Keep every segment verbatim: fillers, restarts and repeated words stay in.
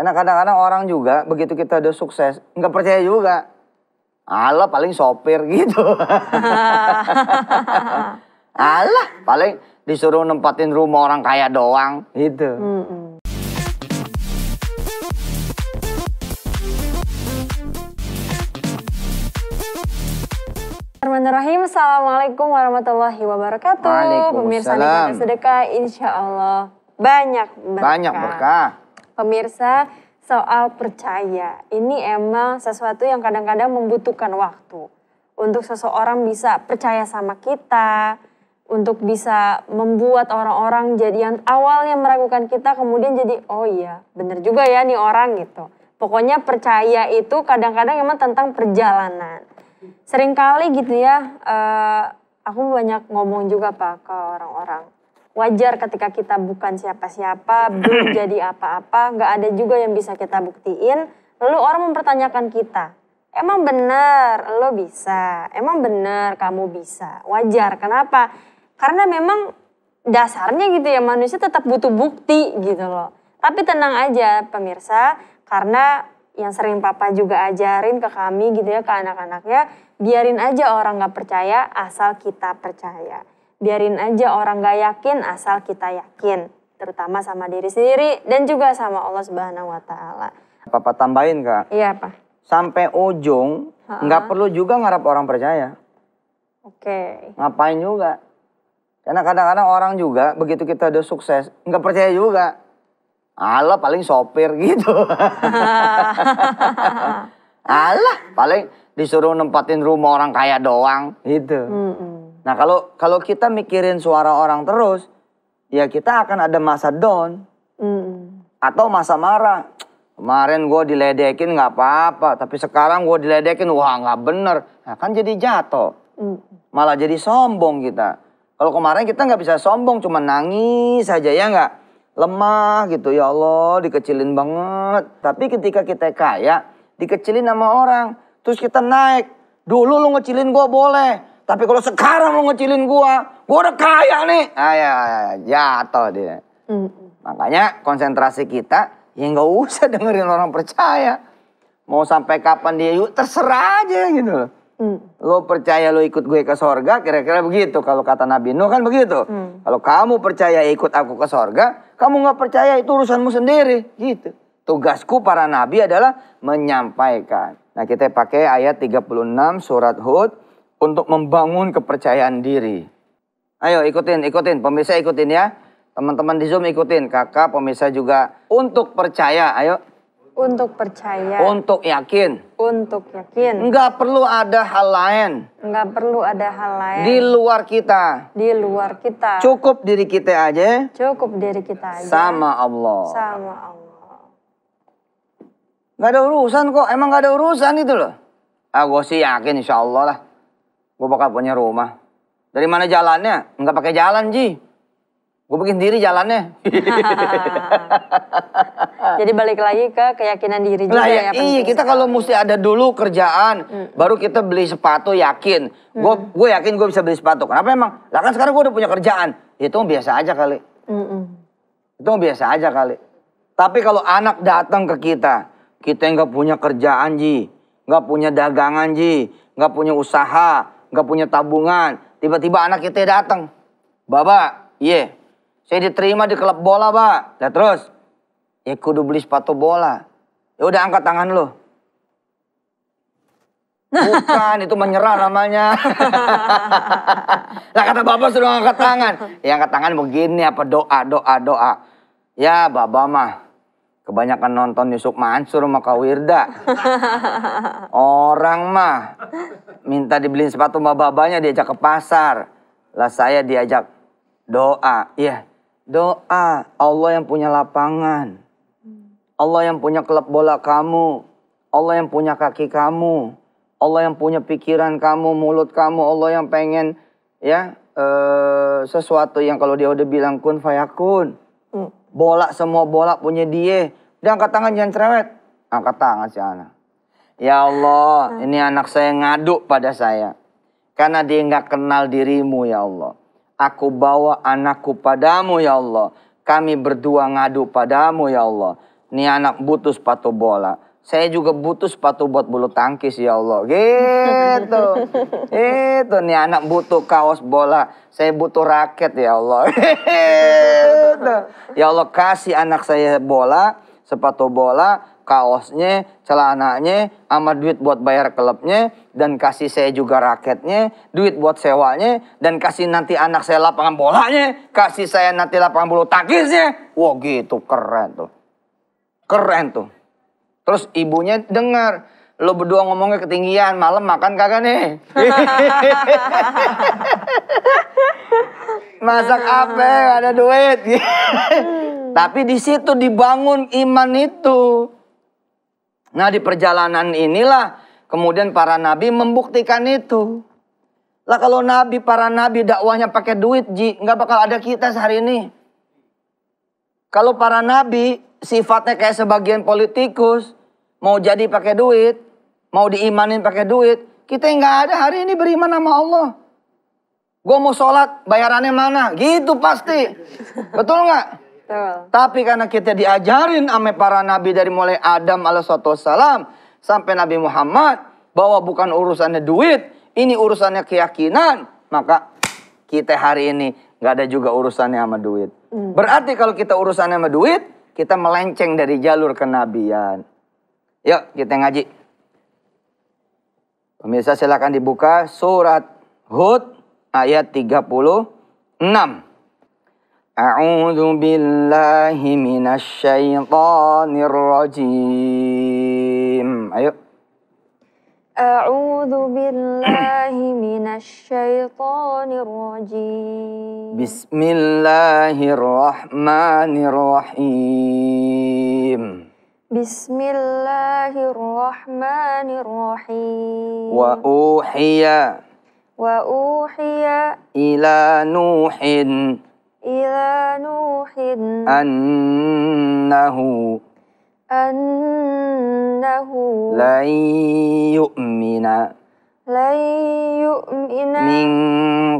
Karena kadang-kadang orang juga begitu kita udah sukses, nggak percaya juga. Allah paling sopir gitu. Allah paling disuruh nempatin rumah orang kaya doang gitu. Mm-mm. Bismillahirrahmanirrahim. Assalamualaikum warahmatullahi wabarakatuh. Pemirsa di Kota Sedekah, insya Allah banyak berkah. Banyak berkah. Pemirsa, soal percaya ini emang sesuatu yang kadang-kadang membutuhkan waktu untuk seseorang bisa percaya sama kita, untuk bisa membuat orang-orang jadi yang awalnya meragukan kita kemudian jadi oh iya bener juga ya nih orang gitu. Pokoknya percaya itu kadang-kadang emang tentang perjalanan. Seringkali gitu ya, uh, aku banyak ngomong juga Pak ke orang-orang. Wajar ketika kita bukan siapa-siapa, belum jadi apa-apa, gak ada juga yang bisa kita buktiin. Lalu orang mempertanyakan kita, emang benar lo bisa, emang benar kamu bisa. Wajar, kenapa? Karena memang dasarnya gitu ya, manusia tetap butuh bukti gitu loh. Tapi tenang aja pemirsa, karena yang sering papa juga ajarin ke kami gitu ya, ke anak-anaknya, biarin aja orang gak percaya asal kita percaya. Biarin aja orang gak yakin asal kita yakin. Terutama sama diri sendiri dan juga sama Allah Subhanahu wa Ta'ala. Papa tambahin Kak. Iya Pak. Sampai ujung ha-ha. Gak perlu juga ngarap orang percaya. Oke. Okay. Ngapain juga. Karena kadang-kadang orang juga begitu kita udah sukses gak percaya juga. Allah paling sopir gitu. Allah paling disuruh nempatin rumah orang kaya doang gitu. Mm-mm. Nah kalau kalau kita mikirin suara orang terus, ya kita akan ada masa down. Mm-mm. Atau masa marah. Kemarin gue diledekin nggak apa-apa, tapi sekarang gue diledekin wah nggak bener. Nah, kan jadi jatuh, mm. malah jadi sombong kita. Kalau kemarin kita nggak bisa sombong, cuma nangis saja ya nggak. Lemah gitu, ya Allah dikecilin banget. Tapi ketika kita kaya, dikecilin sama orang. Terus kita naik. Dulu lu ngecilin gua boleh. Tapi kalau sekarang lu ngecilin gua, gua udah kaya nih. Ayah, ayah jatuh dia. Mm-mm. Makanya konsentrasi kita, ya nggak usah dengerin orang percaya. Mau sampai kapan dia, yuk terserah aja gitu loh. Mm. Lo percaya lo ikut gue ke sorga, kira-kira begitu. Kalau kata Nabi Nuh kan begitu. Mm. Kalau kamu percaya ikut aku ke sorga, kamu gak percaya itu urusanmu sendiri. Gitu. Tugasku para nabi adalah menyampaikan. Nah kita pakai ayat tiga puluh enam surat Hud untuk membangun kepercayaan diri. Ayo ikutin, ikutin. Pemirsa ikutin ya. Teman-teman di Zoom ikutin. Kakak, pemirsa juga. Untuk percaya, ayo. Untuk percaya. Untuk yakin. Untuk yakin. Enggak perlu ada hal lain. Enggak perlu ada hal lain. Di luar kita. Di luar kita. Cukup diri kita aja. Cukup diri kita aja. Sama Allah. Sama Allah. Gak ada urusan kok. Emang gak ada urusan itu loh. Ah gue sih yakin insya Allah lah. Gue bakal punya rumah. Dari mana jalannya? Enggak pakai jalan Ji. Gue bikin diri jalannya. Jadi balik lagi ke keyakinan diri juga nah, ya. Iya kita kalau mesti ada dulu kerjaan. Hmm. Baru kita beli sepatu yakin. Hmm. Gue yakin gue bisa beli sepatu. Kenapa emang? Lah kan sekarang gue udah punya kerjaan. Itu biasa aja kali. Hmm. Itu biasa aja kali. Tapi kalau anak datang ke kita. Kita nggak punya kerjaan Ji. Nggak punya dagangan Ji. Nggak punya usaha. Nggak punya tabungan. Tiba-tiba anak kita datang. Baba, iya. Yeah. Saya diterima di klub bola, Pak. Lihat terus. Ya kudu beli sepatu bola. Ya udah angkat tangan lo. Bukan, itu menyerah namanya. Lah kata Bapak sudah angkat tangan. Ya angkat tangan begini apa doa, doa, doa. Ya Bapak mah. Kebanyakan nonton Yusuf Mansur sama Kak Wirda. Orang mah. Minta dibeliin sepatu sama babanya diajak ke pasar. Lah saya diajak doa. Iya. Yeah. Doa, Allah yang punya lapangan, Allah yang punya klub bola kamu, Allah yang punya kaki kamu, Allah yang punya pikiran kamu, mulut kamu, Allah yang pengen ya ee, sesuatu yang kalau dia udah bilang kun fayakun, bola semua bola punya dia. Dia angkat tangan jangan cerewet, angkat tangan si anak. Ya Allah, ini anak saya ngadu pada saya, karena dia nggak kenal dirimu ya Allah. Aku bawa anakku padamu ya Allah. Kami berdua ngadu padamu ya Allah. Nih anak butuh sepatu bola. Saya juga butuh sepatu buat bulu tangkis ya Allah. Gitu. Itu nih anak butuh kaos bola. Saya butuh raket ya Allah. Gitu. Ya Allah kasih anak saya bola, sepatu bola, kaosnya, celananya, sama duit buat bayar klubnya, dan kasih saya juga raketnya, duit buat sewanya, dan kasih nanti anak saya lapangan bolanya, kasih saya nanti lapangan bulu tangkisnya. Wah gitu, keren tuh. Keren tuh. Terus ibunya dengar, lo berdua ngomongnya ketinggian, malam makan kagak nih? Masak apa, gak ada duit. Tapi di situ dibangun iman itu. Nah di perjalanan inilah kemudian para nabi membuktikan itu. Lah kalau nabi, para nabi dakwahnya pakai duit, Ji, nggak bakal ada kita sehari ini. Kalau para nabi sifatnya kayak sebagian politikus, mau jadi pakai duit, mau diimanin pakai duit, kita nggak ada hari ini beriman sama Allah. Gue mau sholat, bayarannya mana? Gitu pasti. Betul nggak? Betul. Tapi karena kita diajarin ame para nabi dari mulai Adam alaihi wasallam sampai Nabi Muhammad bahwa bukan urusannya duit, ini urusannya keyakinan, maka kita hari ini nggak ada juga urusannya sama duit. Mm. Berarti kalau kita urusannya sama duit, kita melenceng dari jalur kenabian. Yuk kita ngaji. Pemirsa silakan dibuka surat Hud ayat tiga puluh enam. A'udzu billahi minasy syaithanir rajim. Ayo. A'udzu billahi minasy syaithanir rajim. Bismillahirrahmanirrahim. Bismillahirrahmanirrahim. Wa uhiya. Wa uhiya ila Nuhin. Ila Nuhin annahu annahu la yu'mina la yu'mina min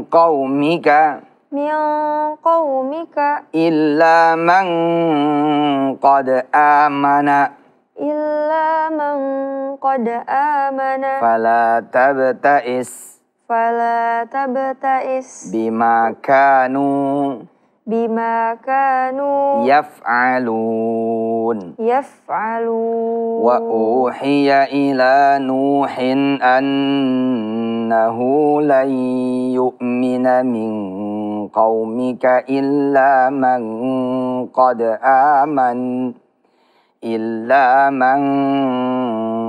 qaumika min qaumika illa man qad amana illa man qad amana fala tabta'is fala tabta'is bima kanu bima kanu yaf'alun yaf'alun wa uhiya ila Nuhin annahu lan yu'mina min qaumika illa man qad aman illa man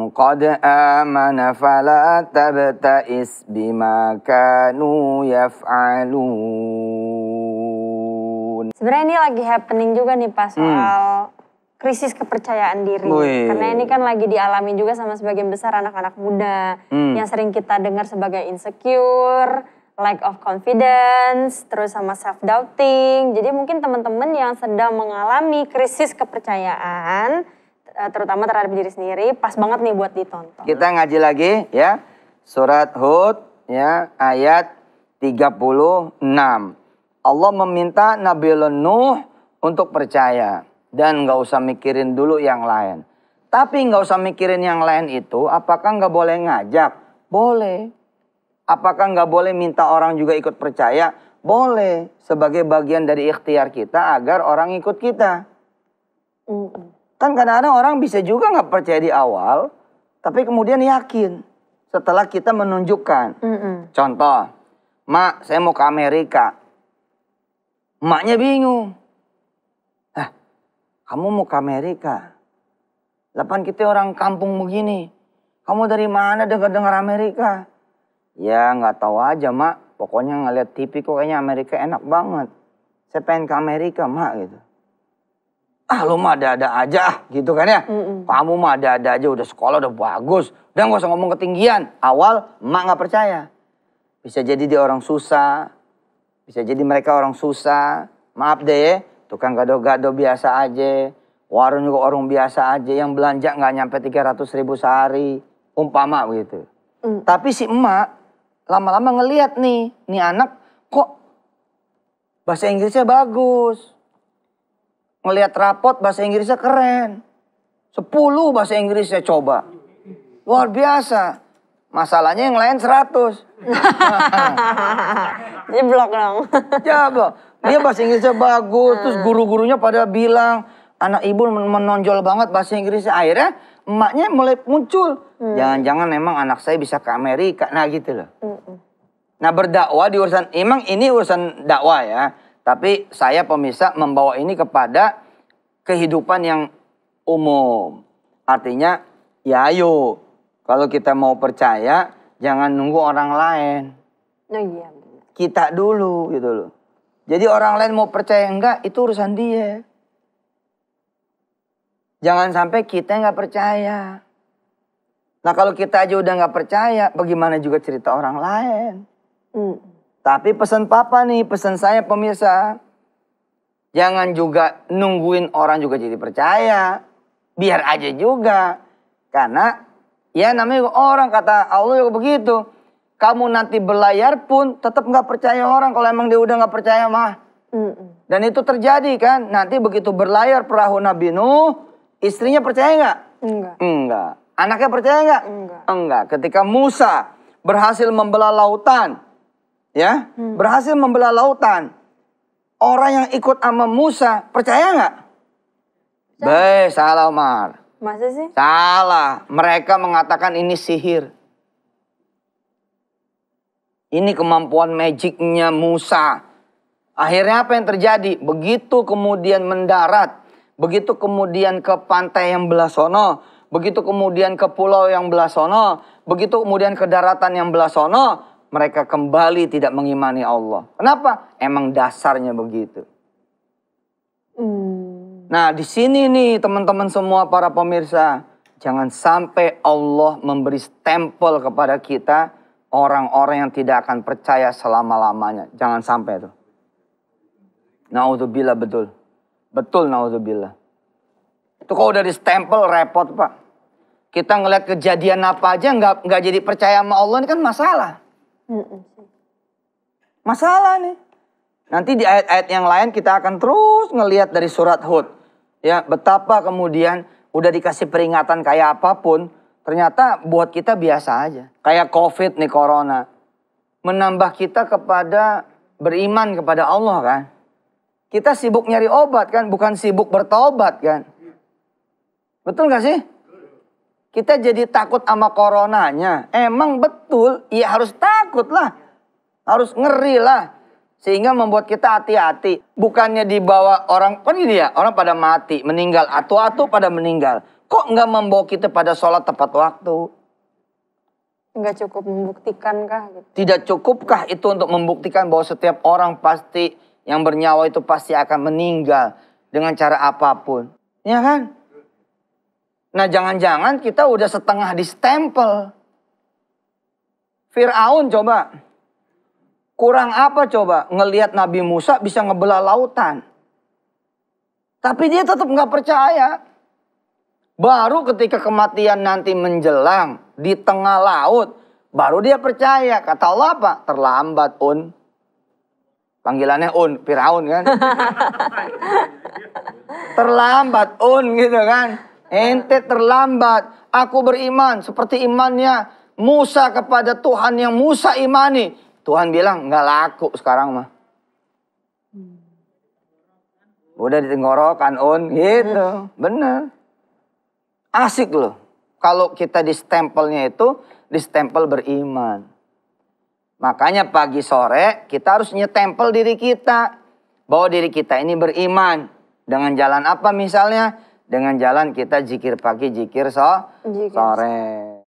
qad amana fala tabta'is bima kanu yaf'alun. Sebenarnya ini lagi happening juga nih pas soal hmm. krisis kepercayaan diri. Wih. Karena ini kan lagi dialami juga sama sebagian besar anak-anak muda hmm. yang sering kita dengar sebagai insecure, lack of confidence, terus sama self doubting. Jadi mungkin teman-teman yang sedang mengalami krisis kepercayaan terutama terhadap diri sendiri, pas banget nih buat ditonton. Kita ngaji lagi ya, surat Hud ya, ayat tiga puluh enam. Allah meminta Nabi Nuh untuk percaya, dan gak usah mikirin dulu yang lain. Tapi gak usah mikirin yang lain itu, apakah gak boleh ngajak? Boleh. Apakah gak boleh minta orang juga ikut percaya? Boleh. Sebagai bagian dari ikhtiar kita agar orang ikut kita. Mm. Kan kadang-kadang orang bisa juga nggak percaya di awal, tapi kemudian yakin setelah kita menunjukkan. Mm-mm. Contoh, mak saya mau ke Amerika, maknya bingung. Hah, kamu mau ke Amerika? Lapan kita orang kampung begini, kamu dari mana dengar-dengar Amerika? Ya nggak tahu aja mak, pokoknya ngeliat T V kok kayaknya Amerika enak banget. Saya pengen ke Amerika mak gitu. Ah lu mah ada-ada aja gitu kan ya. Mm-mm. Kamu mah ada-ada aja, udah sekolah udah bagus. Udah gak usah ngomong ketinggian. Awal emak gak percaya. Bisa jadi dia orang susah. Bisa jadi mereka orang susah. Maaf deh, tukang gado-gado biasa aja. Warung juga orang biasa aja. Yang belanja gak nyampe tiga ratus ribu sehari. Umpama gitu. Mm. Tapi si emak lama-lama ngeliat nih. Nih anak kok bahasa Inggrisnya bagus. Ngelihat rapot bahasa Inggrisnya keren. sepuluh bahasa Inggris saya coba. Luar biasa. Masalahnya yang lain seratus. Jeblok dong. Jeblok. Dia bahasa Inggrisnya bagus. Terus guru-gurunya pada bilang, anak ibu menonjol banget bahasa Inggrisnya. Akhirnya emaknya mulai muncul. Jangan-jangan hmm. emang anak saya bisa ke Amerika. Nah gitu loh. Hmm. Nah berdakwah di urusan, emang ini urusan dakwah ya. Tapi saya pemirsa membawa ini kepada kehidupan yang umum. Artinya ya ayo. Kalau kita mau percaya, jangan nunggu orang lain. Oh, iya. Kita dulu gitu loh. Jadi orang lain mau percaya enggak, itu urusan dia. Jangan sampai kita nggak percaya. Nah kalau kita aja udah nggak percaya, bagaimana juga cerita orang lain. Mm. Tapi pesan papa nih, pesan saya pemirsa. Jangan juga nungguin orang juga jadi percaya. Biar aja juga. Karena... ya namanya orang, kata Allah juga begitu. Kamu nanti berlayar pun tetap nggak percaya orang kalau emang dia udah nggak percaya mah. Mm-mm. Dan itu terjadi kan. Nanti begitu berlayar perahu Nabi Nuh, istrinya percaya nggak? Enggak. Enggak. Anaknya percaya nggak? Enggak. Enggak. Ketika Musa berhasil membelah lautan, ya, mm. berhasil membelah lautan, orang yang ikut sama Musa percaya nggak? Baik, salah Umar. Masa sih? Salah. Mereka mengatakan ini sihir. Ini kemampuan magicnya Musa. Akhirnya apa yang terjadi? Begitu kemudian mendarat. Begitu kemudian ke pantai yang belah sono. Begitu kemudian ke pulau yang belah sono. Begitu kemudian ke daratan yang belah sono. Mereka kembali tidak mengimani Allah. Kenapa? Emang dasarnya begitu. Hmm. Nah di sini nih teman-teman semua para pemirsa, jangan sampai Allah memberi stempel kepada kita orang-orang yang tidak akan percaya selama-lamanya. Jangan sampai itu. Naudzubillah, betul. Betul naudzubillah. Itu kalau udah di stempel repot Pak. Kita ngeliat kejadian apa aja nggak nggak jadi percaya sama Allah, ini kan masalah. Masalah nih. Nanti di ayat-ayat yang lain kita akan terus ngelihat dari surat Hud. Ya, betapa kemudian udah dikasih peringatan kayak apapun, ternyata buat kita biasa aja. Kayak COVID nih, corona. Menambah kita kepada beriman kepada Allah kan. Kita sibuk nyari obat kan, bukan sibuk bertobat kan. Betul gak sih? Kita jadi takut sama coronanya. Emang betul, ya harus takut lah. Harus ngeri lah. Sehingga membuat kita hati-hati. Bukannya dibawa orang, kan gini ya, orang pada mati, meninggal, atu-atu pada meninggal. Kok nggak membawa kita pada sholat tepat waktu? Nggak cukup membuktikan kah? Gitu? Tidak cukupkah itu untuk membuktikan bahwa setiap orang pasti yang bernyawa itu pasti akan meninggal dengan cara apapun. Ya kan? Nah jangan-jangan kita udah setengah distempel. Fir'aun coba. Kurang apa coba, ngelihat Nabi Musa bisa ngebelah lautan. Tapi dia tetap nggak percaya. Baru ketika kematian nanti menjelang, di tengah laut, baru dia percaya. Kata Allah apa? Terlambat, Un. Panggilannya Un, Fir'aun kan. Terlambat, Un gitu kan. Ente terlambat, aku beriman seperti imannya Musa kepada Tuhan yang Musa imani. Tuhan bilang, nggak laku sekarang mah. Udah ditenggorokan On, gitu. Bener. Asik loh. Kalau kita di stempelnya itu, di stempel beriman. Makanya pagi sore, kita harus nyetempel diri kita. Bahwa diri kita ini beriman. Dengan jalan apa misalnya? Dengan jalan kita zikir pagi, zikir so, sore.